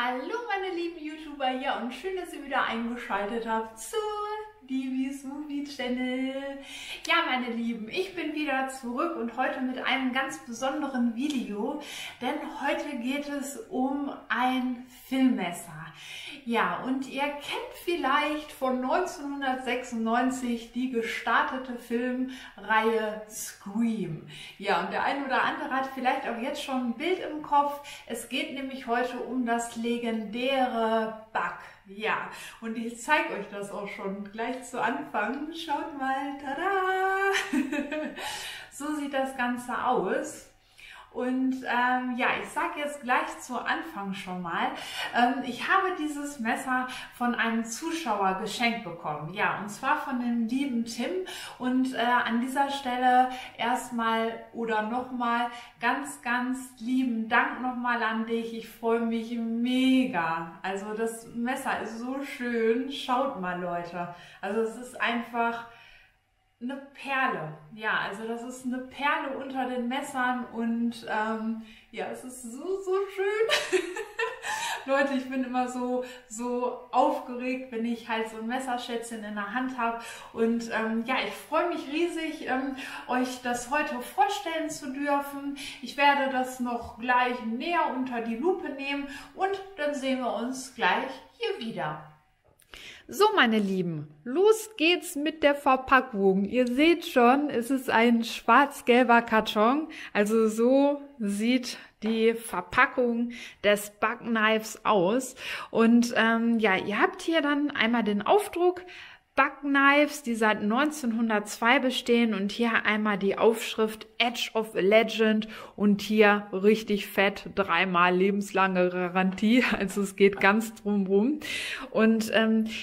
Hallo meine lieben YouTuber hier und schön, dass ihr wieder eingeschaltet habt zu Divis Movie Channel. Ja meine Lieben, ich bin wieder zurück und heute mit einem ganz besonderen Video, denn heute geht es um ein Filmmesser. Ja, und ihr kennt vielleicht von 1996 die gestartete Filmreihe Scream. Ja, und der eine oder andere hat vielleicht auch jetzt schon ein Bild im Kopf. Es geht nämlich heute um das legendäre Buck. Ja, und ich zeige euch das auch schon gleich zu Anfang. Schaut mal, tada! So sieht das Ganze aus. Und ja, ich sage jetzt gleich zu Anfang schon mal, ich habe dieses Messer von einem Zuschauer geschenkt bekommen. Ja, und zwar von dem lieben Tim. Und an dieser Stelle erstmal oder nochmal ganz, ganz lieben Dank nochmal an dich. Ich freue mich mega. Also das Messer ist so schön. Schaut mal, Leute. Also es ist einfach eine Perle. Ja, also das ist eine Perle unter den Messern und ja, es ist so, so schön. Leute, ich bin immer so aufgeregt, wenn ich halt so ein Messerschätzchen in der Hand habe. Und ja, ich freue mich riesig, euch das heute vorstellen zu dürfen. Ich werde das noch gleich näher unter die Lupe nehmen und dann sehen wir uns gleich hier wieder. So, meine Lieben, los geht's mit der Verpackung. Ihr seht schon, es ist ein schwarz-gelber Karton. Also so sieht die Verpackung des Buck Knives aus. Und ja, ihr habt hier dann einmal den Aufdruck Buck Knives, die seit 1902 bestehen, und hier einmal die Aufschrift Edge of a Legend und hier richtig fett 3-mal lebenslange Garantie, also es geht ganz drumrum. Und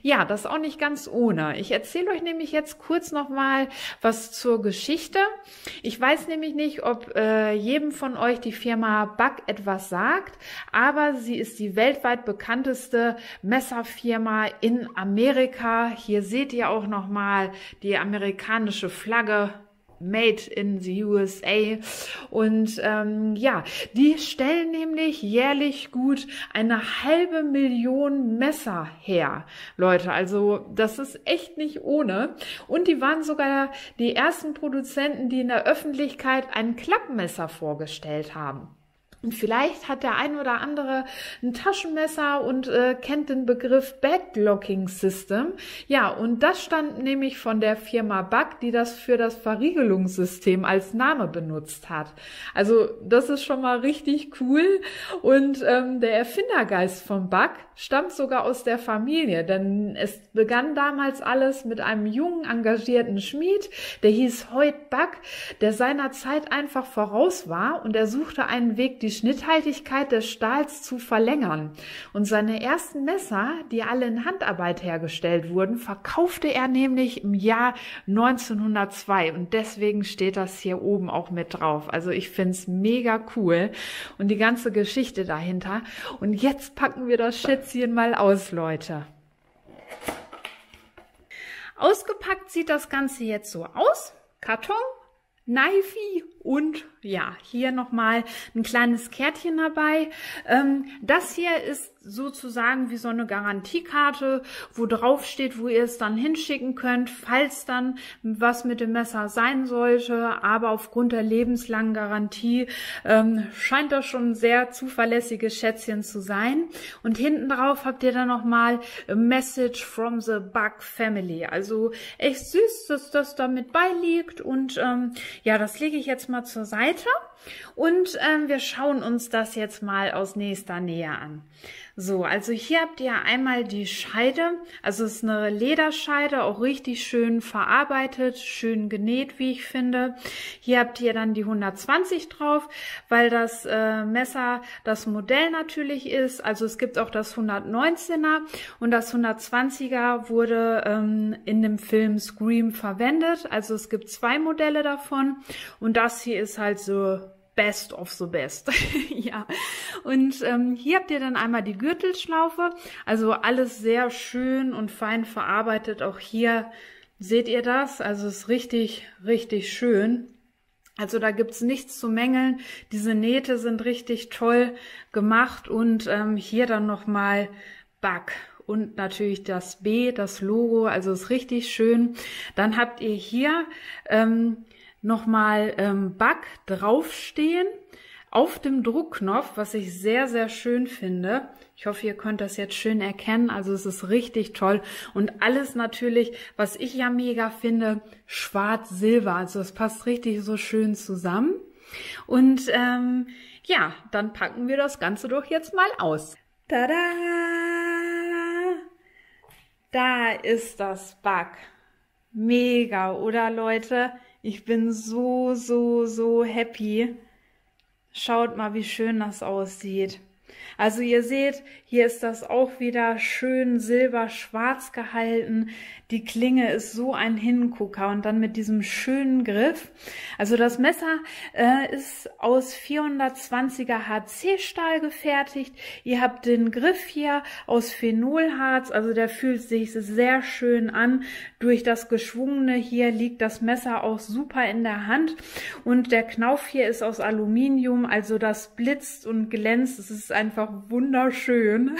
ja, das ist auch nicht ganz ohne. Ich erzähle euch nämlich jetzt kurz nochmal was zur Geschichte. Ich weiß nämlich nicht, ob jedem von euch die Firma Buck etwas sagt, aber sie ist die weltweit bekannteste Messerfirma in Amerika. Hier seht ihr auch nochmal die amerikanische Flagge, Made in the USA. Und ja, die stellen nämlich jährlich gut 1,5 Million Messer her. Leute, also das ist echt nicht ohne. Und die waren sogar die ersten Produzenten, die in der Öffentlichkeit ein Klappmesser vorgestellt haben. Und vielleicht hat der ein oder andere ein Taschenmesser und kennt den Begriff Backlocking System. Ja, und das stammt nämlich von der Firma Buck, die das für das Verriegelungssystem als Name benutzt hat. Also das ist schon mal richtig cool. Und der Erfindergeist von Buck stammt sogar aus der Familie, denn es begann damals alles mit einem jungen, engagierten Schmied, der hieß Hoyt Buck, der seiner Zeit einfach voraus war, und er suchte einen Weg, die Schnitthaltigkeit des Stahls zu verlängern. Und seine ersten Messer, die alle in Handarbeit hergestellt wurden, verkaufte er nämlich im Jahr 1902. Und deswegen steht das hier oben auch mit drauf. Also ich finde es mega cool und die ganze Geschichte dahinter. Und jetzt packen wir das Schätzchen mal aus, Leute. Ausgepackt sieht das Ganze jetzt so aus. Karton, Knifey und ja, hier nochmal ein kleines Kärtchen dabei. Das hier ist sozusagen wie so eine Garantiekarte, wo drauf steht, wo ihr es dann hinschicken könnt, falls dann was mit dem Messer sein sollte. Aber aufgrund der lebenslangen Garantie scheint das schon ein sehr zuverlässiges Schätzchen zu sein. Und hinten drauf habt ihr dann nochmal Message from the Buck Family. Also echt süß, dass das da mit beiliegt. Und ja, das lege ich jetzt mal zur Seite und wir schauen uns das jetzt mal aus nächster Nähe an. So, also hier habt ihr einmal die Scheide, also es ist eine Lederscheide, auch richtig schön verarbeitet, schön genäht, wie ich finde. Hier habt ihr dann die 120 drauf, weil das Messer das Modell natürlich ist. Also es gibt auch das 119er und das 120er wurde in dem Film Scream verwendet. Also es gibt zwei Modelle davon und das hier ist halt so Best of the Best. Ja, und hier habt ihr dann einmal die Gürtelschlaufe, also alles sehr schön und fein verarbeitet. Auch hier seht ihr das, also ist richtig, richtig schön. Also da gibt's nichts zu mängeln. Diese Nähte sind richtig toll gemacht und hier dann nochmal Buck. Und natürlich das B, das Logo, also ist richtig schön. Dann habt ihr hier nochmal Buck draufstehen auf dem Druckknopf, was ich sehr, sehr schön finde. Ich hoffe, ihr könnt das jetzt schön erkennen. Also es ist richtig toll. Und alles natürlich, was ich ja mega finde, schwarz-silber. Also es passt richtig so schön zusammen. Und ja, dann packen wir das Ganze doch jetzt mal aus. Tada! Da ist das Buck. Mega, oder Leute? Ich bin so, so, so happy. Schaut mal, wie schön das aussieht. Also ihr seht, hier ist das auch wieder schön silber-schwarz gehalten. Die Klinge ist so ein Hingucker und dann mit diesem schönen Griff. Also das Messer ist aus 420er HC-Stahl gefertigt. Ihr habt den Griff hier aus Phenolharz, also der fühlt sich sehr schön an. Durch das Geschwungene hier liegt das Messer auch super in der Hand. Und der Knauf hier ist aus Aluminium, also das blitzt und glänzt. Es ist einfach wunderschön.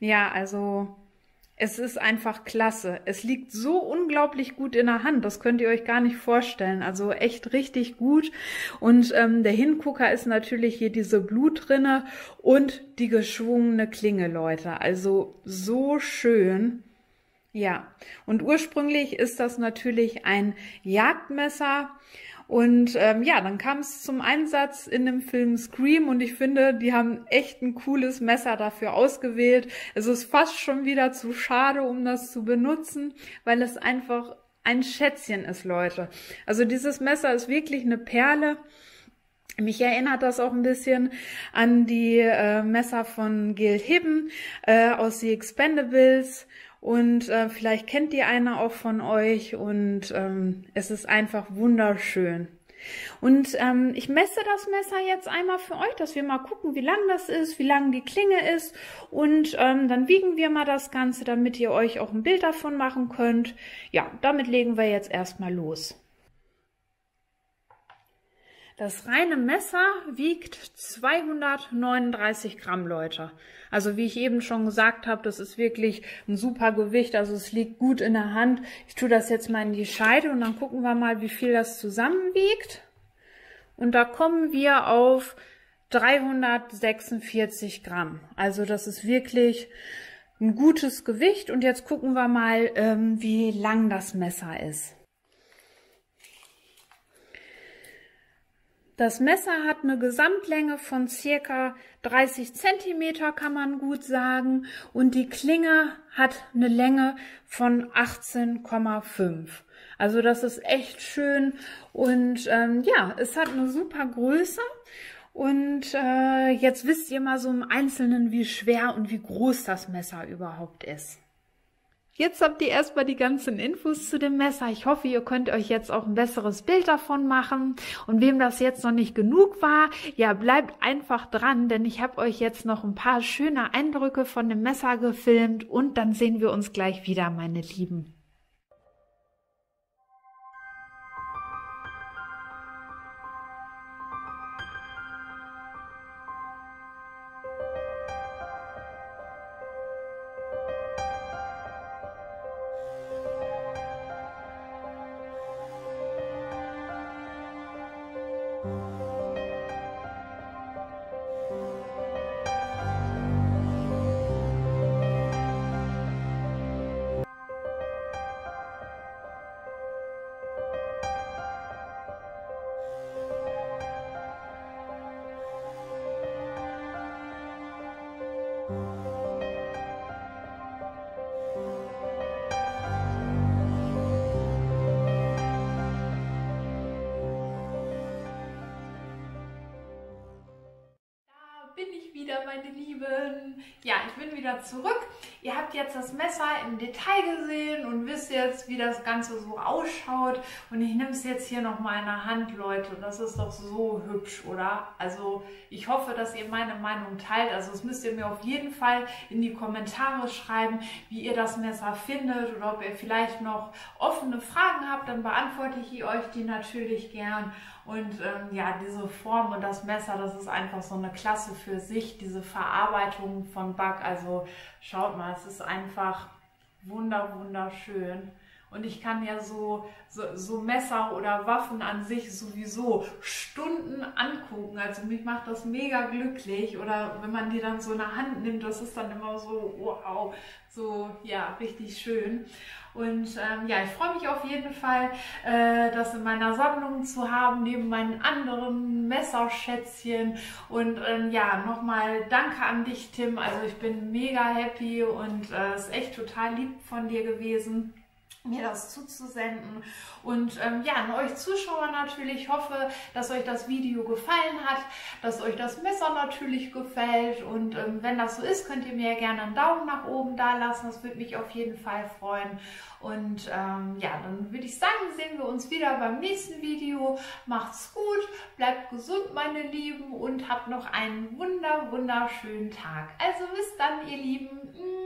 Ja, also es ist einfach klasse. Es liegt so unglaublich gut in der Hand. Das könnt ihr euch gar nicht vorstellen. Also echt richtig gut. Und der Hingucker ist natürlich hier diese Blutrinne und die geschwungene Klinge, Leute. Also so schön. Ja, und ursprünglich ist das natürlich ein Jagdmesser. Und ja, dann kam es zum Einsatz in dem Film Scream und ich finde, die haben echt ein cooles Messer dafür ausgewählt. Es ist fast schon wieder zu schade, um das zu benutzen, weil es einfach ein Schätzchen ist, Leute. Also dieses Messer ist wirklich eine Perle. Mich erinnert das auch ein bisschen an die Messer von Gil Hibben aus The Expendables. Und vielleicht kennt ihr eine auch von euch und es ist einfach wunderschön. Und ich messe das Messer jetzt einmal für euch, dass wir mal gucken, wie lang das ist, wie lang die Klinge ist. Und dann wiegen wir mal das Ganze, damit ihr euch auch ein Bild davon machen könnt. Ja, damit legen wir jetzt erstmal los. Das reine Messer wiegt 239 Gramm, Leute. Also wie ich eben schon gesagt habe, das ist wirklich ein super Gewicht. Also es liegt gut in der Hand. Ich tue das jetzt mal in die Scheide und dann gucken wir mal, wie viel das zusammenwiegt. Und da kommen wir auf 346 Gramm. Also das ist wirklich ein gutes Gewicht. Und jetzt gucken wir mal, wie lang das Messer ist. Das Messer hat eine Gesamtlänge von circa 30 cm, kann man gut sagen. Und die Klinge hat eine Länge von 18,5. Also das ist echt schön. Und ja, es hat eine super Größe. Und jetzt wisst ihr mal so im Einzelnen, wie schwer und wie groß das Messer überhaupt ist. Jetzt habt ihr erstmal die ganzen Infos zu dem Messer. Ich hoffe, ihr könnt euch jetzt auch ein besseres Bild davon machen. Und wem das jetzt noch nicht genug war, ja, bleibt einfach dran, denn ich habe euch jetzt noch ein paar schöne Eindrücke von dem Messer gefilmt und dann sehen wir uns gleich wieder, meine Lieben. Meine Lieben. Ja, ich bin wieder zurück. Ihr habt jetzt das Messer im Detail gesehen und wisst jetzt, wie das Ganze so ausschaut. Und ich nehme es jetzt hier nochmal in der Hand, Leute. Und das ist doch so hübsch, oder? Also ich hoffe, dass ihr meine Meinung teilt. Also das müsst ihr mir auf jeden Fall in die Kommentare schreiben, wie ihr das Messer findet oder ob ihr vielleicht noch offene Fragen habt. Dann beantworte ich euch die natürlich gern. Und ja, diese Form und das Messer, das ist einfach so eine Klasse für sich, diese Verarbeitung von Buck. Also schaut mal, es ist einfach wunderschön. Und ich kann ja so Messer oder Waffen an sich sowieso Stunden angucken. Also mich macht das mega glücklich. Oder wenn man die dann so in der Hand nimmt, das ist dann immer so, wow, so, ja, richtig schön. Und ja, ich freue mich auf jeden Fall, das in meiner Sammlung zu haben, neben meinen anderen Messerschätzchen. Und ja, nochmal danke an dich, Tim. Also ich bin mega happy und es ist echt total lieb von dir gewesen, mir das zuzusenden. Und ja, an euch Zuschauer natürlich, hoffe, dass euch das Video gefallen hat, dass euch das Messer natürlich gefällt, und wenn das so ist, könnt ihr mir gerne einen Daumen nach oben da lassen, das würde mich auf jeden Fall freuen. Und ja, dann würde ich sagen, sehen wir uns wieder beim nächsten Video. Macht's gut, bleibt gesund, meine Lieben, und habt noch einen wunderschönen Tag. Also bis dann, ihr Lieben.